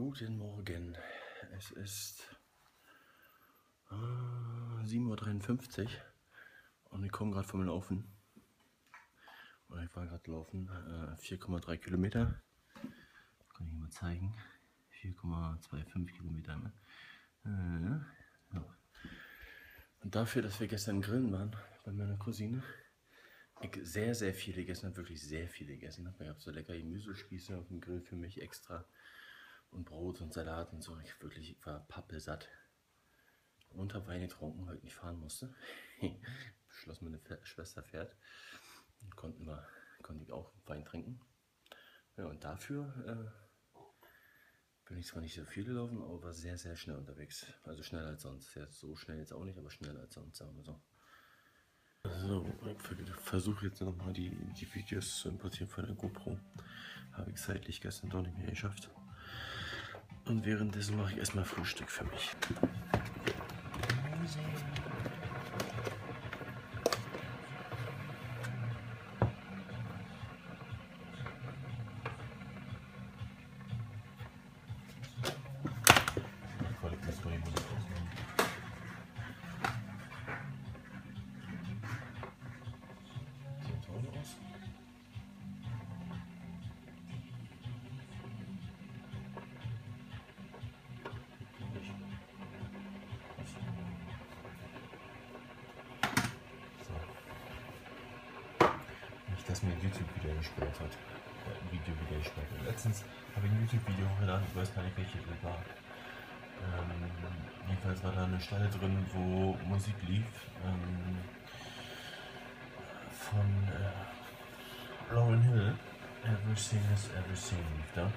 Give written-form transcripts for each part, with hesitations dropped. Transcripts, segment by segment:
Guten Morgen. Es ist 7:53 Uhr und ich komme gerade vom Laufen. Oder ich war gerade laufen. 4,3 Kilometer. Kann ich mal zeigen. 4,25 Kilometer. Ne? Ja. Und dafür, dass wir gestern grillen waren bei meiner Cousine, ich sehr viel gegessen habe, wirklich sehr viel gegessen habe. Ich habe so lecker Gemüsespieße auf dem Grill für mich extra und Brot und Salat und so. Ich wirklich war pappelsatt und habe Wein getrunken, weil ich nicht fahren musste. Beschloss, meine Schwester fährt. Konnte ich auch Wein trinken. Ja, und dafür bin ich zwar nicht so viel gelaufen, aber sehr schnell unterwegs. Also schneller als sonst. Jetzt so schnell jetzt auch nicht, aber schneller als sonst, sagen wir so. So, ich versuche jetzt nochmal die Videos zu importieren von der GoPro. Habe ich zeitlich gestern doch nicht mehr geschafft. Und währenddessen mache ich erstmal Frühstück für mich. Dass mir ein YouTube-Video gesperrt hat. Letztens habe ich ein YouTube-Video hochgeladen, ich weiß gar nicht, welches das war. Jedenfalls war da eine Stelle drin, wo Musik lief von Lauren Hill. Everything is Everything lief da.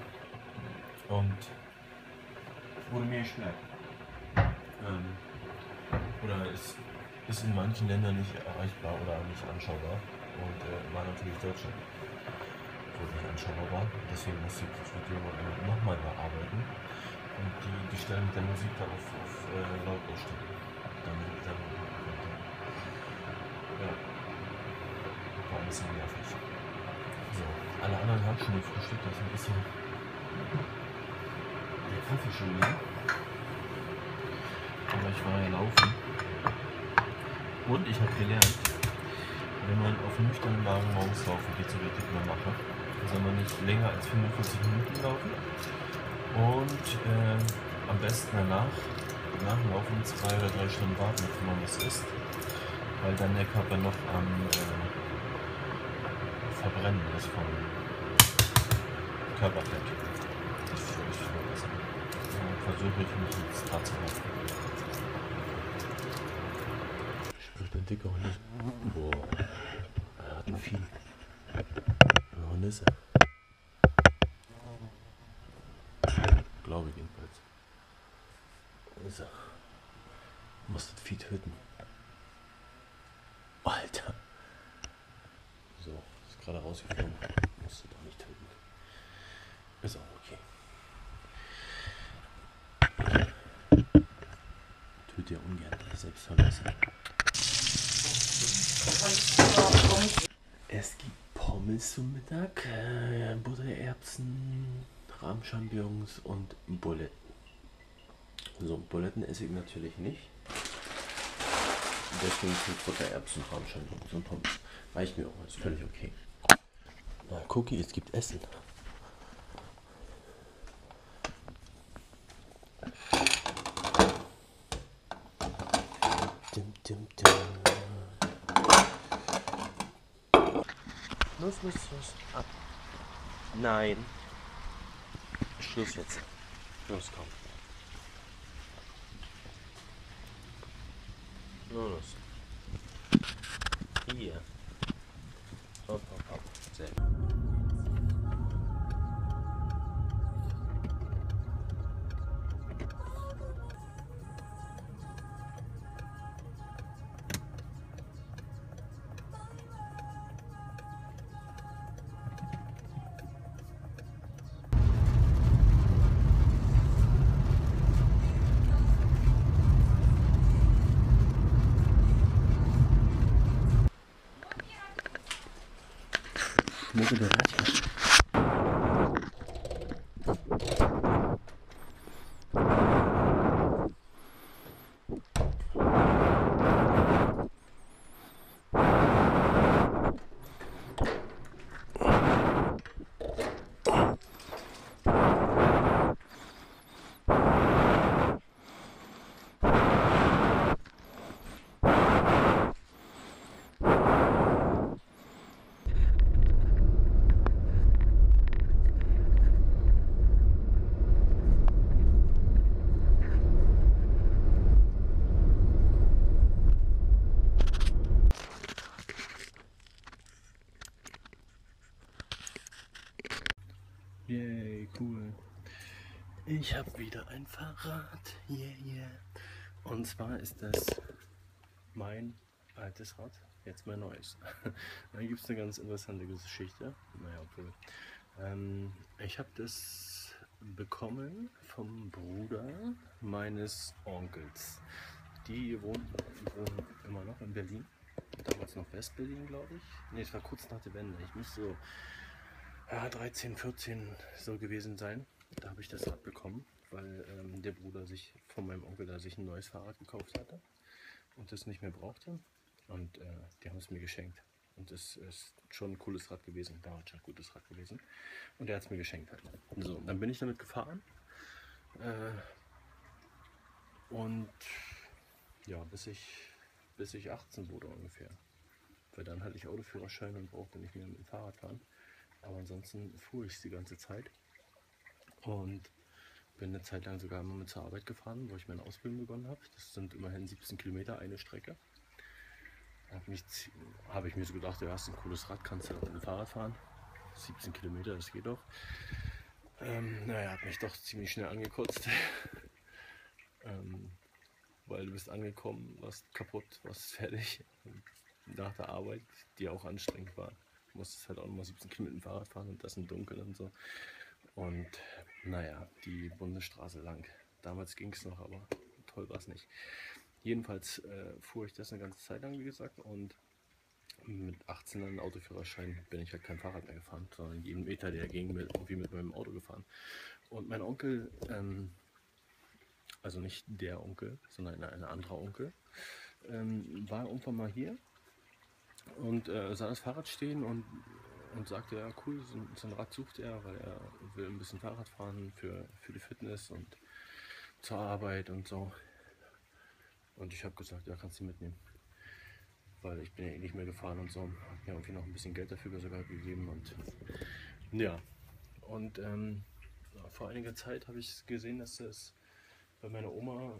Und wurde mir gesperrt. Oder ist in manchen Ländern nicht erreichbar oder nicht anschaubar. Und war natürlich Deutschland, wo ich anschaubar war. Deswegen musste ich das Video nochmal bearbeiten und die Stelle mit der Musik da auf laut ausstellen. Dann ja, war ein bisschen nervig. So, alle anderen haben schon gefrühstückt, das ist ein bisschen der Kaffee schon wieder. Aber ich war ja laufen und ich habe gelernt, wenn man auf nüchternen Magen morgens laufen geht, so wie ich immer mache, soll man nicht länger als 45 Minuten laufen und am besten nach dem Laufen 2 oder 3 Stunden warten, wenn man was isst, weil dann der Körper noch am Verbrennen ist vom Körperfett. Das ist wirklich viel besser. Versuche ich mich jetzt dran zu halten. Ich bin dicker Hund. Boah, er hat ein Vieh. Ein Hund ist er. Glaube ich jedenfalls. Ist er. Muss das Vieh töten. Alter. So, ist gerade rausgeflogen. Musst du doch nicht töten. Ist auch okay. Tötet ja ungern. Selbstverletzung. Es gibt Pommes zum Mittag, Buttererbsen, Rahmchampignons und Buletten. So, Buletten esse ich natürlich nicht. Deswegen sind Buttererbsen, Rahmchampignons und Pommes. Reicht mir auch, ist völlig okay. Na, Cookie, es gibt Essen. Dim, dim, dim. Los. Ab. Nein. Schluss jetzt. Los, komm. Los. Hier. Hopp. Sehr gut. Schmucke der Ratte. Yay, cool. Ich habe wieder ein Fahrrad. Yeah, yeah. Und zwar ist das mein altes Rad, jetzt mein neues. Da gibt es eine ganz interessante Geschichte. Naja, cool. Ich habe das bekommen vom Bruder meines Onkels. Die wohnen immer noch in Berlin. Damals noch West-Berlin, glaube ich. Ne, es war kurz nach der Wende. Ich muss so 13, 14 so gewesen sein. Da habe ich das Rad bekommen, weil der Bruder sich von meinem Onkel da sich ein neues Fahrrad gekauft hatte und das nicht mehr brauchte. Und die haben es mir geschenkt. Und es ist schon ein cooles Rad gewesen. Damals schon ein gutes Rad gewesen. Und er hat es mir geschenkt. Halt. So, dann bin ich damit gefahren. Und ja, bis ich 18 wurde ungefähr. Weil dann hatte ich Autoführerschein und brauchte nicht mehr mit dem Fahrrad fahren. Aber ansonsten fuhr ich die ganze Zeit. Und bin eine Zeit lang sogar immer mit zur Arbeit gefahren, wo ich meine Ausbildung begonnen habe. Das sind immerhin 17 Kilometer eine Strecke. Habe ich mir so gedacht, du hast ein cooles Rad, kannst du mit dem Fahrrad fahren. 17 Kilometer, das geht doch. Naja, hat mich doch ziemlich schnell angekotzt. Weil du bist angekommen, warst kaputt, warst fertig. Nach der Arbeit, die auch anstrengend war, musstest halt auch nochmal 17 Kilometer mit dem Fahrrad fahren und das im Dunkeln und so. Und naja, die Bundesstraße lang. Damals ging es noch, aber toll war es nicht. Jedenfalls fuhr ich das eine ganze Zeit lang, wie gesagt, und mit 18 an Autoführerschein bin ich halt kein Fahrrad mehr gefahren, sondern jeden Meter, der ging, irgendwie mit meinem Auto gefahren. Und mein Onkel, also nicht der Onkel, sondern ein anderer Onkel, war irgendwann mal hier und sah das Fahrrad stehen und sagte, ja cool, so ein Rad sucht er, weil er will ein bisschen Fahrrad fahren für die Fitness und zur Arbeit und so. Und ich habe gesagt, ja, kannst du mitnehmen, weil ich bin ja eh nicht mehr gefahren und so. Hab mir irgendwie noch ein bisschen Geld dafür sogar gegeben und ja. Und vor einiger Zeit habe ich gesehen, dass das bei meiner Oma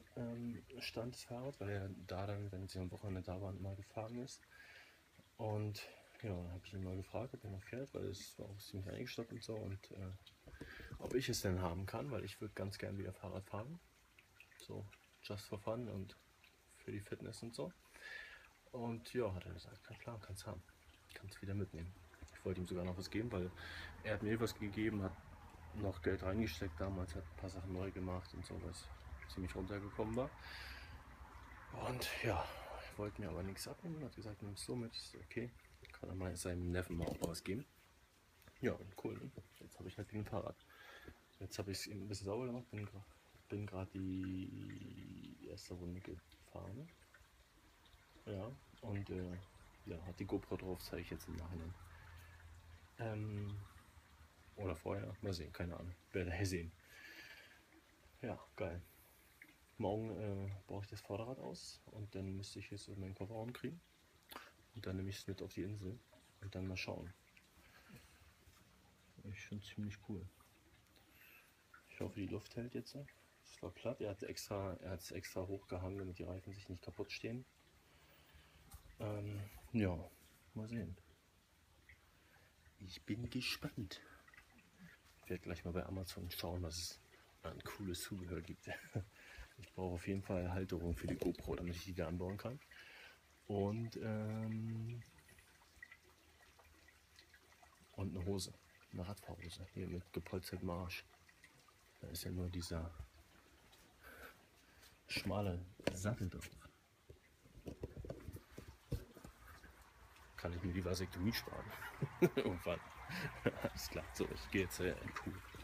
stand, das Fahrrad, weil er da dann, wenn sie am Wochenende da waren, mal gefahren ist. Und ja, dann habe ich ihn mal gefragt, ob er noch fährt, weil es war auch ziemlich eingestoppt und so. Und ob ich es denn haben kann, weil ich würde ganz gern wieder Fahrrad fahren. So, just for fun und für die Fitness und so. Und ja, hat er gesagt, na klar, kannst haben, kannst wieder mitnehmen. Ich wollte ihm sogar noch was geben, weil er hat mir was gegeben, hat noch Geld reingesteckt damals, hat ein paar Sachen neu gemacht und so, was ziemlich runtergekommen war. Und ja, ich wollte mir aber nichts abnehmen, hat gesagt, nimm's so mit, ist okay, kann er mal seinem Neffen mal auch was geben. Ja, und cool, ne? Jetzt habe ich halt ein Fahrrad. Jetzt habe ich es eben ein bisschen sauber gemacht, bin gerade die erste Runde gefahren. Ja, und ja, hat die GoPro drauf, zeige ich jetzt im Nachhinein. Oder vorher, mal sehen, keine Ahnung, werde ich sehen. Ja, geil. Morgen brauche ich das Vorderrad aus und dann müsste ich es in meinen Kofferraum kriegen. Und dann nehme ich es mit auf die Insel und dann mal schauen. Ist schon ziemlich cool. Ich hoffe, die Luft hält jetzt. Es war platt, er hat es extra hochgehangen, damit die Reifen sich nicht kaputt stehen. Ja, mal sehen. Ich bin gespannt. Ich werde gleich mal bei Amazon schauen, was es an cooles Zubehör gibt. Ich brauche auf jeden Fall Halterung für die GoPro, damit ich die da anbauen kann. Und eine Hose, eine Radfahrhose, hier mit gepolstertem Arsch. Da ist ja nur dieser schmale Sattel drauf. Kann ich mir die Vasektomie sparen? Irgendwann. Alles klar, so, ich gehe jetzt in den Pool.